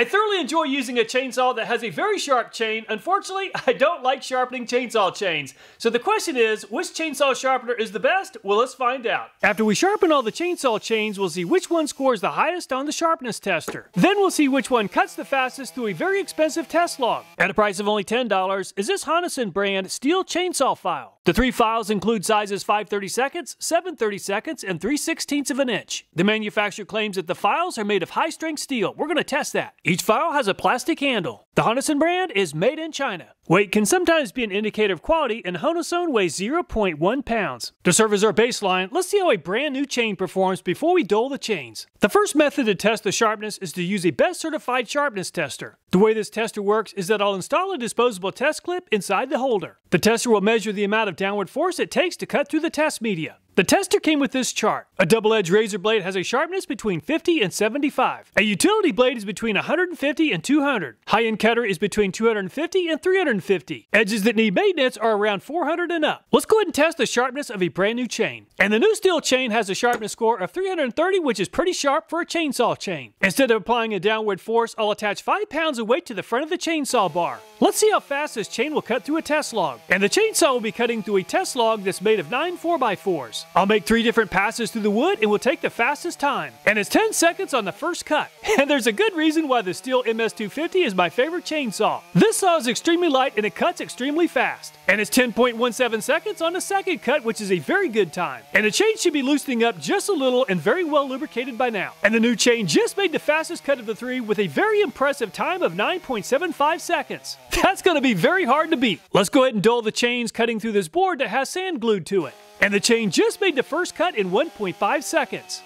I thoroughly enjoy using a chainsaw that has a very sharp chain. Unfortunately, I don't like sharpening chainsaw chains. So the question is, which chainsaw sharpener is the best? Well, let's find out. After we sharpen all the chainsaw chains, we'll see which one scores the highest on the sharpness tester. Then we'll see which one cuts the fastest through a very expensive test log. At a price of only $10 is this Honoson brand Stihl chainsaw file. The three files include sizes 5/32, 7/32, and 3/16 of an inch. The manufacturer claims that the files are made of high-strength steel. We're going to test that. Each file has a plastic handle. The Honoson brand is made in China. Weight can sometimes be an indicator of quality, and Honoson weighs 0.1 pounds. To serve as our baseline, let's see how a brand new chain performs before we dull the chains. The first method to test the sharpness is to use a best certified sharpness tester. The way this tester works is that I'll install a disposable test clip inside the holder. The tester will measure the amount of downward force it takes to cut through the test media. The tester came with this chart. A double-edged razor blade has a sharpness between 50 and 75. A utility blade is between 150 and 200. High-end cutter is between 250 and 350. Edges that need maintenance are around 400 and up. Let's go ahead and test the sharpness of a brand new chain. And the new Stihl chain has a sharpness score of 330, which is pretty sharp for a chainsaw chain. Instead of applying a downward force, I'll attach 5 pounds of weight to the front of the chainsaw bar. Let's see how fast this chain will cut through a test log. And the chainsaw will be cutting through a test log that's made of 9 4x4s. I'll make 3 different passes through the wood and we'll take the fastest time. And it's 10 seconds on the first cut. And there's a good reason why the Stihl MS250 is my favorite chainsaw. This saw is extremely light and it cuts extremely fast. And it's 10.17 seconds on the second cut, which is a very good time. And the chain should be loosening up just a little and very well lubricated by now. And the new chain just made the fastest cut of the 3 with a very impressive time of 9.75 seconds. That's going to be very hard to beat. Let's go ahead and dull the chains cutting through this board that has sand glued to it. And the chain just made the first cut in 1.5 seconds.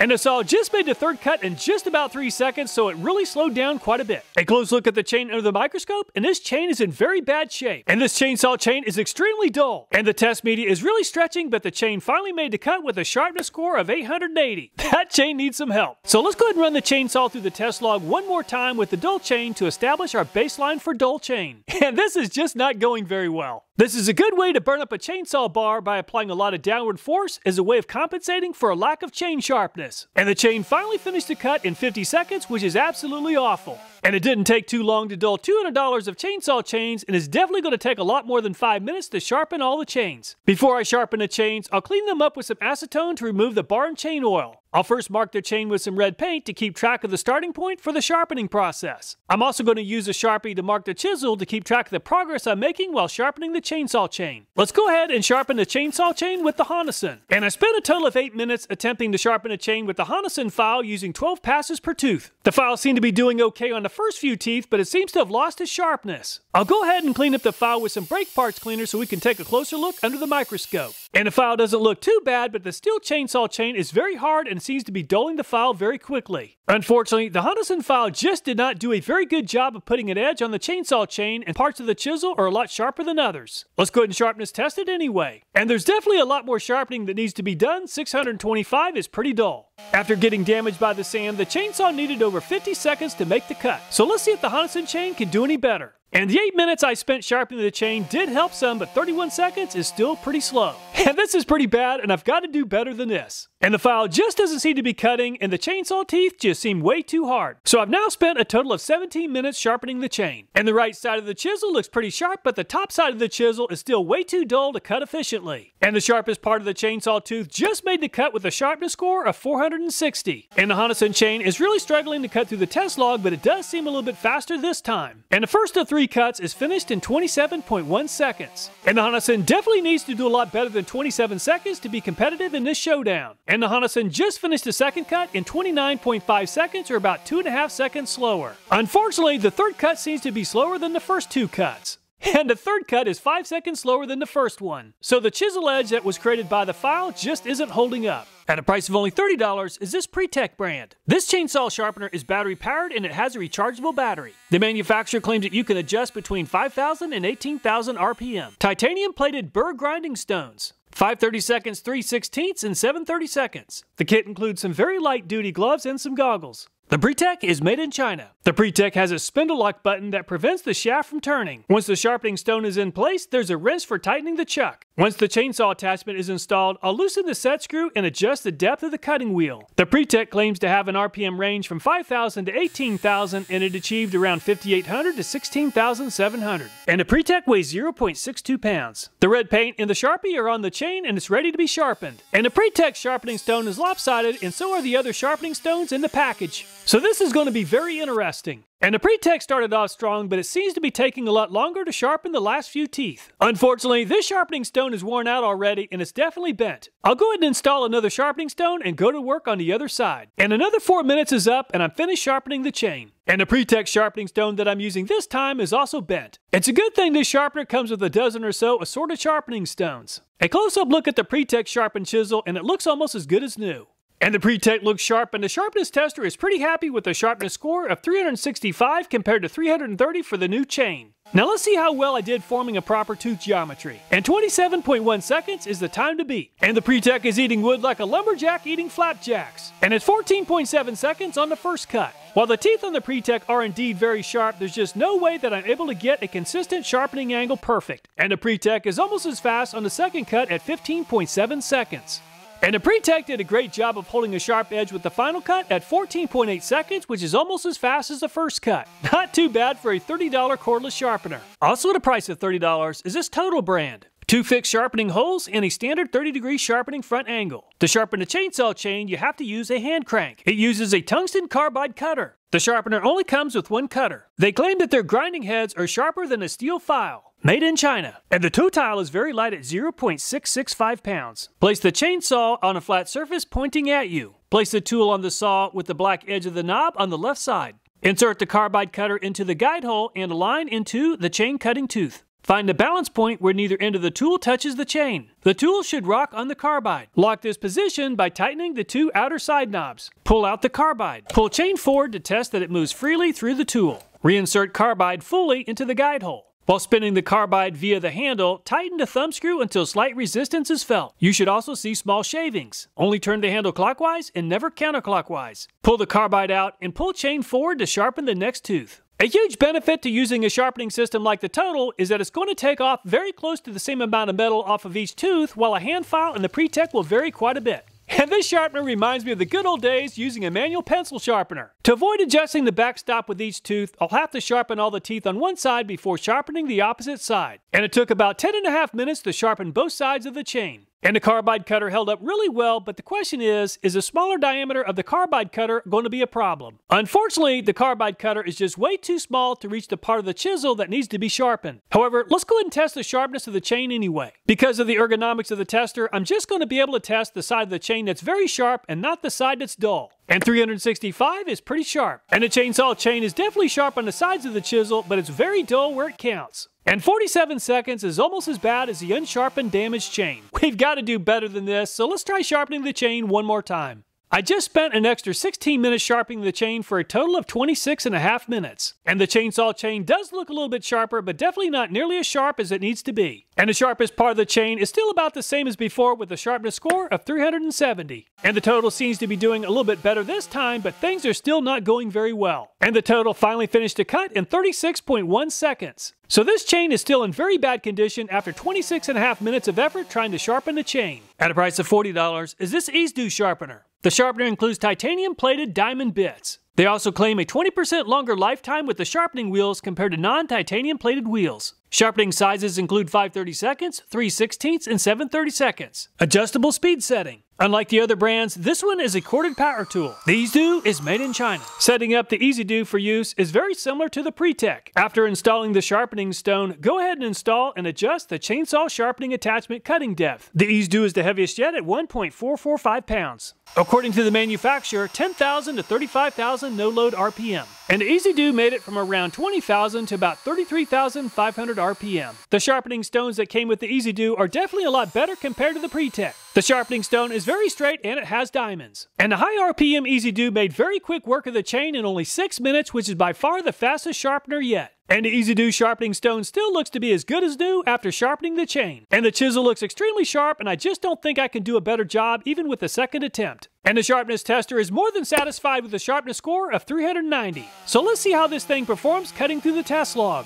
And the saw just made the third cut in just about 3 seconds, so it really slowed down quite a bit. A close look at the chain under the microscope, and this chain is in very bad shape. And this chainsaw chain is extremely dull. And the test media is really stretching, but the chain finally made the cut with a sharpness score of 880. That chain needs some help. So let's go ahead and run the chainsaw through the test log one more time with the dull chain to establish our baseline for dull chain. And this is just not going very well. This is a good way to burn up a chainsaw bar by applying a lot of downward force as a way of compensating for a lack of chain sharpness. And the chain finally finished the cut in 50 seconds, which is absolutely awful. And it didn't take too long to dull $200 of chainsaw chains, and it's definitely going to take a lot more than 5 minutes to sharpen all the chains. Before I sharpen the chains, I'll clean them up with some acetone to remove the bar and chain oil. I'll first mark the chain with some red paint to keep track of the starting point for the sharpening process. I'm also going to use a Sharpie to mark the chisel to keep track of the progress I'm making while sharpening the chainsaw chain. Let's go ahead and sharpen the chainsaw chain with the Honoson. And I spent a total of 8 minutes attempting to sharpen a chain with the Honoson file using 12 passes per tooth. The file seemed to be doing okay on the first few teeth, but it seems to have lost its sharpness. I'll go ahead and clean up the file with some brake parts cleaner so we can take a closer look under the microscope. And the file doesn't look too bad, but the Stihl chainsaw chain is very hard and seems to be dulling the file very quickly. Unfortunately, the Honoson file just did not do a very good job of putting an edge on the chainsaw chain, and parts of the chisel are a lot sharper than others. Let's go ahead and sharpness test it anyway. And there's definitely a lot more sharpening that needs to be done. 625 is pretty dull. After getting damaged by the sand, the chainsaw needed over 50 seconds to make the cut. So let's see if the Honoson chain can do any better. And the 8 minutes I spent sharpening the chain did help some, but 31 seconds is still pretty slow. And this is pretty bad, and I've got to do better than this. And the file just doesn't seem to be cutting, and the chainsaw teeth just seem way too hard. So I've now spent a total of 17 minutes sharpening the chain. And the right side of the chisel looks pretty sharp, but the top side of the chisel is still way too dull to cut efficiently. And the sharpest part of the chainsaw tooth just made the cut with a sharpness score of 460. And the Honoson chain is really struggling to cut through the test log, but it does seem a little bit faster this time. And the first of 3 cuts is finished in 27.1 seconds. And the Honoson definitely needs to do a lot better than 27 seconds to be competitive in this showdown. And the Honoson just finished the second cut in 29.5 seconds, or about 2.5 seconds slower. Unfortunately, the third cut seems to be slower than the first 2 cuts. And the third cut is 5 seconds slower than the first one. So the chisel edge that was created by the file just isn't holding up. At a price of only $30 is this PRETEC brand. This chainsaw sharpener is battery powered and it has a rechargeable battery. The manufacturer claims that you can adjust between 5,000 and 18,000 RPM. Titanium plated burr grinding stones. 5/32, 3/16, and 7/32. The kit includes some very light duty gloves and some goggles. The PRETEC is made in China. The PRETEC has a spindle lock button that prevents the shaft from turning. Once the sharpening stone is in place, there's a wrench for tightening the chuck. Once the chainsaw attachment is installed, I'll loosen the set screw and adjust the depth of the cutting wheel. The PRETEC claims to have an RPM range from 5,000 to 18,000 and it achieved around 5,800 to 16,700. And the PRETEC weighs 0.62 pounds. The red paint and the Sharpie are on the chain and it's ready to be sharpened. And the PRETEC sharpening stone is lopsided and so are the other sharpening stones in the package. So this is going to be very interesting. And the PRETEC started off strong, but it seems to be taking a lot longer to sharpen the last few teeth. Unfortunately, this sharpening stone is worn out already and it's definitely bent. I'll go ahead and install another sharpening stone and go to work on the other side. And another 4 minutes is up and I'm finished sharpening the chain. And the PRETEC sharpening stone that I'm using this time is also bent. It's a good thing this sharpener comes with a dozen or so assorted sharpening stones. A close-up look at the PRETEC sharpened chisel and it looks almost as good as new. And the PRETEC looks sharp, and the sharpness tester is pretty happy with a sharpness score of 365 compared to 330 for the new chain. Now let's see how well I did forming a proper tooth geometry. And 27.1 seconds is the time to beat. And the PRETEC is eating wood like a lumberjack eating flapjacks. And it's 14.7 seconds on the first cut. While the teeth on the PRETEC are indeed very sharp, there's just no way that I'm able to get a consistent sharpening angle perfect. And the PRETEC is almost as fast on the second cut at 15.7 seconds. And the PRETEC did a great job of holding a sharp edge with the final cut at 14.8 seconds, which is almost as fast as the first cut. Not too bad for a $30 cordless sharpener. Also at a price of $30 is this Totile brand. Two fixed sharpening holes and a standard 30-degree sharpening front angle. To sharpen the chainsaw chain, you have to use a hand crank. It uses a tungsten carbide cutter. The sharpener only comes with one cutter. They claim that their grinding heads are sharper than a steel file. Made in China. And the Totile is very light at 0.665 pounds. Place the chainsaw on a flat surface pointing at you. Place the tool on the saw with the black edge of the knob on the left side. Insert the carbide cutter into the guide hole and align into the chain cutting tooth. Find the balance point where neither end of the tool touches the chain. The tool should rock on the carbide. Lock this position by tightening the two outer side knobs. Pull out the carbide. Pull chain forward to test that it moves freely through the tool. Reinsert carbide fully into the guide hole. While spinning the carbide via the handle, tighten the thumb screw until slight resistance is felt. You should also see small shavings. Only turn the handle clockwise and never counterclockwise. Pull the carbide out and pull chain forward to sharpen the next tooth. A huge benefit to using a sharpening system like the Totile is that it's going to take off very close to the same amount of metal off of each tooth, while a hand file and the PRETEC will vary quite a bit. And this sharpener reminds me of the good old days using a manual pencil sharpener. To avoid adjusting the backstop with each tooth, I'll have to sharpen all the teeth on one side before sharpening the opposite side. And it took about 10.5 minutes to sharpen both sides of the chain. And the carbide cutter held up really well, but the question is the smaller diameter of the carbide cutter going to be a problem? Unfortunately, the carbide cutter is just way too small to reach the part of the chisel that needs to be sharpened. However, let's go ahead and test the sharpness of the chain anyway. Because of the ergonomics of the tester, I'm just going to be able to test the side of the chain that's very sharp and not the side that's dull. And 365 is pretty sharp. And the chainsaw chain is definitely sharp on the sides of the chisel, but it's very dull where it counts. And 47 seconds is almost as bad as the unsharpened damaged chain. We've got to do better than this, so let's try sharpening the chain one more time. I just spent an extra 16 minutes sharpening the chain for a total of 26.5 minutes. And the chainsaw chain does look a little bit sharper, but definitely not nearly as sharp as it needs to be. And the sharpest part of the chain is still about the same as before with a sharpness score of 370. And the Totile seems to be doing a little bit better this time, but things are still not going very well. And the Totile finally finished a cut in 36.1 seconds. So this chain is still in very bad condition after 26.5 minutes of effort trying to sharpen the chain. At a price of $40 is this EzzDoo sharpener. The sharpener includes titanium-plated diamond bits. They also claim a 20% longer lifetime with the sharpening wheels compared to non-titanium-plated wheels. Sharpening sizes include 5/32, 3/16, and 7/32. Adjustable speed setting. Unlike the other brands, this one is a corded power tool. The EzzDoo is made in China. Setting up the EzzDoo for use is very similar to the PRETEC. After installing the sharpening stone, go ahead and install and adjust the chainsaw sharpening attachment cutting depth. The EzzDoo is the heaviest yet at 1.445 pounds. According to the manufacturer, 10,000 to 35,000 no-load RPM. And EzzDoo made it from around 20,000 to about 33,500 RPM. The sharpening stones that came with the EzzDoo are definitely a lot better compared to the PRETEC. The sharpening stone is very straight and it has diamonds. And the high RPM EzzDoo made very quick work of the chain in only 6 minutes, which is by far the fastest sharpener yet. And the EzzDoo sharpening stone still looks to be as good as new after sharpening the chain. And the chisel looks extremely sharp, and I just don't think I can do a better job even with the second attempt. And the sharpness tester is more than satisfied with a sharpness score of 390. So let's see how this thing performs cutting through the task log.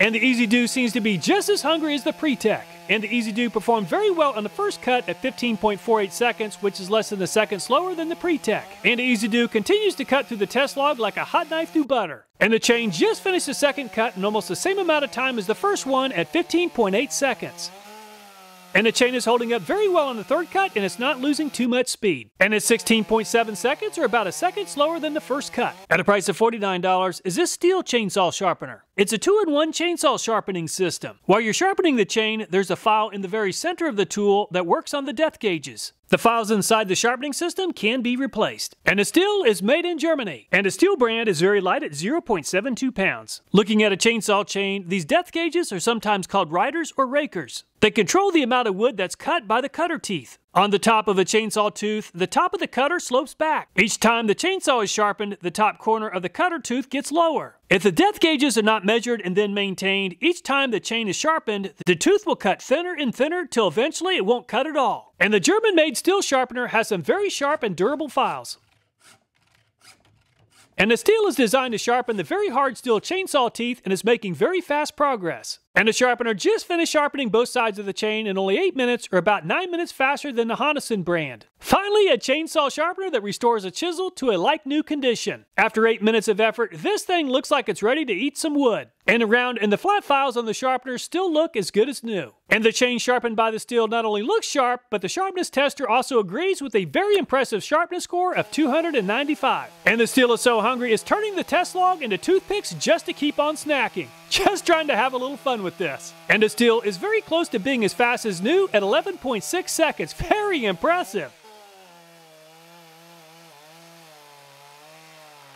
And the EzzDoo seems to be just as hungry as the PRETEC. And the EzzDoo performed very well on the first cut at 15.48 seconds, which is less than a second slower than the PRETEC. And the EzzDoo continues to cut through the test log like a hot knife through butter. And the chain just finished the second cut in almost the same amount of time as the first one at 15.8 seconds. And the chain is holding up very well on the third cut, and it's not losing too much speed. And it's 16.7 seconds, or about a second slower than the first cut. At a price of $49 is this Stihl chainsaw sharpener. It's a 2-in-1 chainsaw sharpening system. While you're sharpening the chain, there's a file in the very center of the tool that works on the depth gauges. The files inside the sharpening system can be replaced. And the Stihl is made in Germany. And the Stihl brand is very light at 0.72 pounds. Looking at a chainsaw chain, these depth gauges are sometimes called riders or rakers. They control the amount of wood that's cut by the cutter teeth. On the top of a chainsaw tooth, the top of the cutter slopes back. Each time the chainsaw is sharpened, the top corner of the cutter tooth gets lower. If the depth gauges are not measured and then maintained, each time the chain is sharpened, the tooth will cut thinner and thinner till eventually it won't cut at all. And the German-made Stihl sharpener has some very sharp and durable files. And the Stihl is designed to sharpen the very hard Stihl chainsaw teeth and is making very fast progress. And the sharpener just finished sharpening both sides of the chain in only 8 minutes, or about 9 minutes faster than the Honoson brand. Finally, a chainsaw sharpener that restores a chisel to a like new condition. After 8 minutes of effort, this thing looks like it's ready to eat some wood. And the round and the flat files on the sharpener still look as good as new. And the chain sharpened by the Stihl not only looks sharp, but the sharpness tester also agrees with a very impressive sharpness score of 295. And the Stihl is so hungry it's turning the test log into toothpicks just to keep on snacking. Just trying to have a little fun with this. And the Stihl is very close to being as fast as new at 11.6 seconds. Very impressive.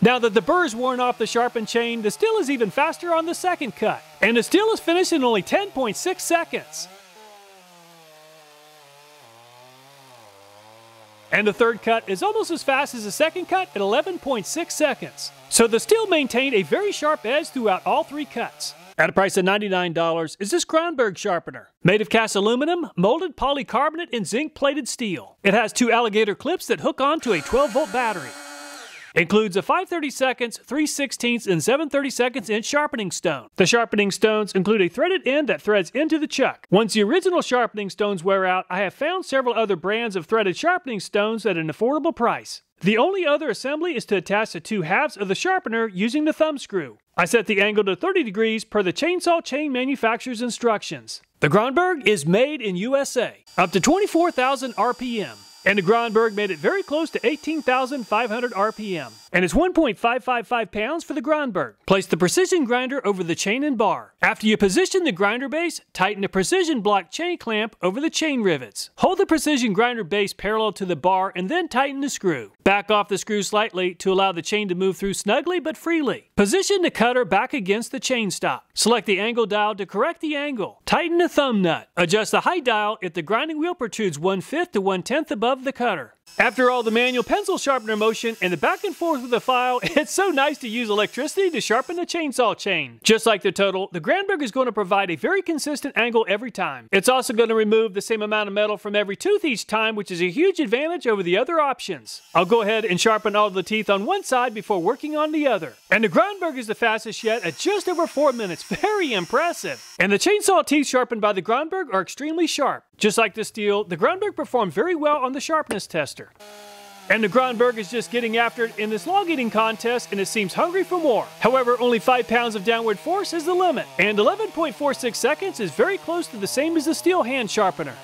Now that the burr's worn off the sharpened chain, the Stihl is even faster on the second cut. And the Stihl is finished in only 10.6 seconds. And the third cut is almost as fast as the second cut at 11.6 seconds. So the Stihl maintained a very sharp edge throughout all 3 cuts. At a price of $99 is this Granberg sharpener. Made of cast aluminum, molded polycarbonate, and zinc-plated steel. It has 2 alligator clips that hook onto a 12-volt battery. Includes a 5/32, 3/16, and 7/32 inch sharpening stone. The sharpening stones include a threaded end that threads into the chuck. Once the original sharpening stones wear out, I have found several other brands of threaded sharpening stones at an affordable price. The only other assembly is to attach the 2 halves of the sharpener using the thumb screw. I set the angle to 30 degrees per the chainsaw chain manufacturer's instructions. The Granberg is made in USA, up to 24,000 RPM. And the Granberg made it very close to 18,500 RPM. And it's 1.555 pounds for the Granberg. Place the precision grinder over the chain and bar. After you position the grinder base, tighten the precision block chain clamp over the chain rivets. Hold the precision grinder base parallel to the bar and then tighten the screw. Back off the screw slightly to allow the chain to move through snugly but freely. Position the cutter back against the chain stop. Select the angle dial to correct the angle. Tighten the thumb nut. Adjust the height dial if the grinding wheel protrudes 1/5 to 1/10 above the cutter. After all the manual pencil sharpener motion and the back and forth with the file, it's so nice to use electricity to sharpen the chainsaw chain. Just like the Totile, the Granberg is going to provide a very consistent angle every time. It's also going to remove the same amount of metal from every tooth each time, which is a huge advantage over the other options. I'll go ahead and sharpen all the teeth on one side before working on the other. And the Granberg is the fastest yet at just over 4 minutes. Very impressive. And the chainsaw teeth sharpened by the Granberg are extremely sharp. Just like the Stihl, the Granberg performed very well on the sharpness tester. And the Granberg is just getting after it in this log-eating contest, and it seems hungry for more. However, only 5 pounds of downward force is the limit, and 11.46 seconds is very close to the same as the Stihl hand sharpener.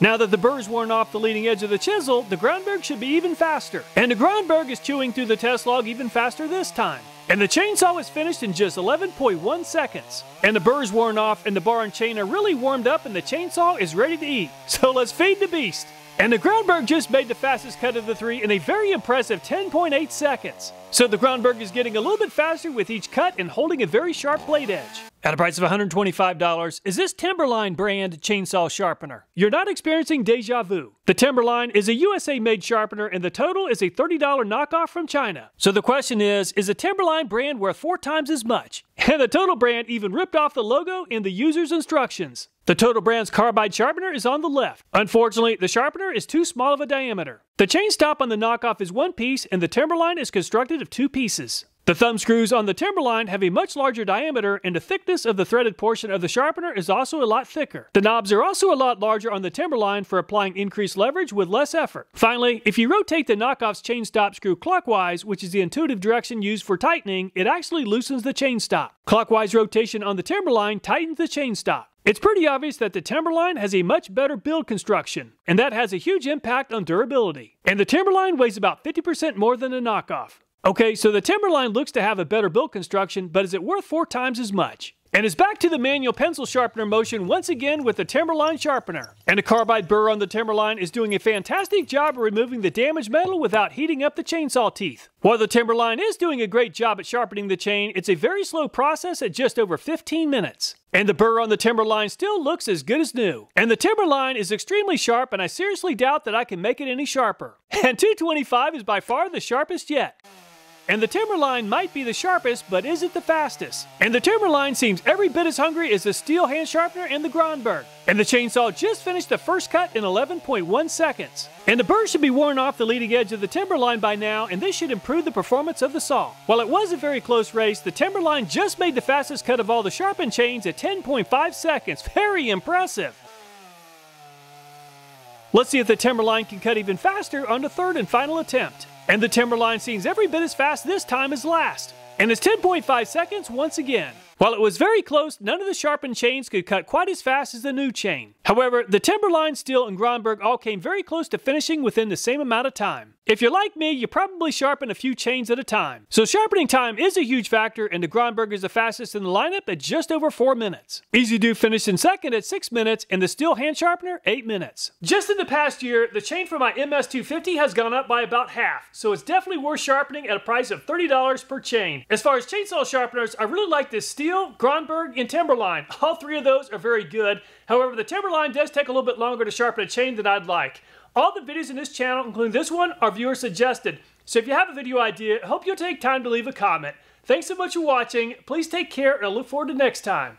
Now that the burr's worn off the leading edge of the chisel, the Granberg should be even faster. And the Granberg is chewing through the test log even faster this time. And the chainsaw is finished in just 11.1 seconds. And the burr's worn off, and the bar and chain are really warmed up, and the chainsaw is ready to eat. So let's feed the beast. And the Granberg just made the fastest cut of the three in a very impressive 10.8 seconds. So the Granberg is getting a little bit faster with each cut and holding a very sharp blade edge. At a price of $125 is this Timberline brand chainsaw sharpener. You're not experiencing deja vu. The Timberline is a USA-made sharpener and the Totile is a $30 knockoff from China. So the question is the Timberline brand worth 4 times as much? And the Totile brand even ripped off the logo in the user's instructions. The Totile brand's carbide sharpener is on the left. Unfortunately, the sharpener is too small of a diameter. The chain stop on the knockoff is 1 piece and the Timberline is constructed of 2 pieces. The thumb screws on the Timberline have a much larger diameter and the thickness of the threaded portion of the sharpener is also a lot thicker. The knobs are also a lot larger on the Timberline for applying increased leverage with less effort. Finally, if you rotate the knockoff's chain stop screw clockwise, which is the intuitive direction used for tightening, it actually loosens the chain stop. Clockwise rotation on the Timberline tightens the chain stop. It's pretty obvious that the Timberline has a much better build construction, and that has a huge impact on durability. And the Timberline weighs about 50% more than a knockoff. Okay, so the Timberline looks to have a better build construction, but is it worth 4 times as much? And it's back to the manual pencil sharpener motion once again with the Timberline sharpener. And the carbide burr on the Timberline is doing a fantastic job of removing the damaged metal without heating up the chainsaw teeth. While the Timberline is doing a great job at sharpening the chain, it's a very slow process at just over 15 minutes. And the burr on the Timberline still looks as good as new. And the Timberline is extremely sharp and I seriously doubt that I can make it any sharper. And 225 is by far the sharpest yet. And the Timberline might be the sharpest, but is it the fastest? And the Timberline seems every bit as hungry as the Stihl hand sharpener and the Granberg. And the chainsaw just finished the first cut in 11.1 seconds. And the burr should be worn off the leading edge of the Timberline by now, and this should improve the performance of the saw. While it was a very close race, the Timberline just made the fastest cut of all the sharpened chains at 10.5 seconds. Very impressive. Let's see if the Timberline can cut even faster on the third and final attempt. And the Timberline seems every bit as fast this time as last. And it's 10.5 seconds once again. While it was very close, none of the sharpened chains could cut quite as fast as the new chain. However, the Timberline, Stihl, and Granberg all came very close to finishing within the same amount of time. If you're like me, you probably sharpen a few chains at a time. So sharpening time is a huge factor, and the Granberg is the fastest in the lineup at just over 4 minutes. EzzDoo finished in second at 6 minutes, and the Stihl hand sharpener, 8 minutes. Just in the past year, the chain for my MS250 has gone up by about half, so it's definitely worth sharpening at a price of $30 per chain. As far as chainsaw sharpeners, I really like this Stihl, Granberg, and Timberline. All 3 of those are very good. However, the Timberline does take a little bit longer to sharpen a chain than I'd like. All the videos in this channel, including this one, are viewer suggested. So if you have a video idea, I hope you'll take time to leave a comment. Thanks so much for watching. Please take care and I look forward to next time.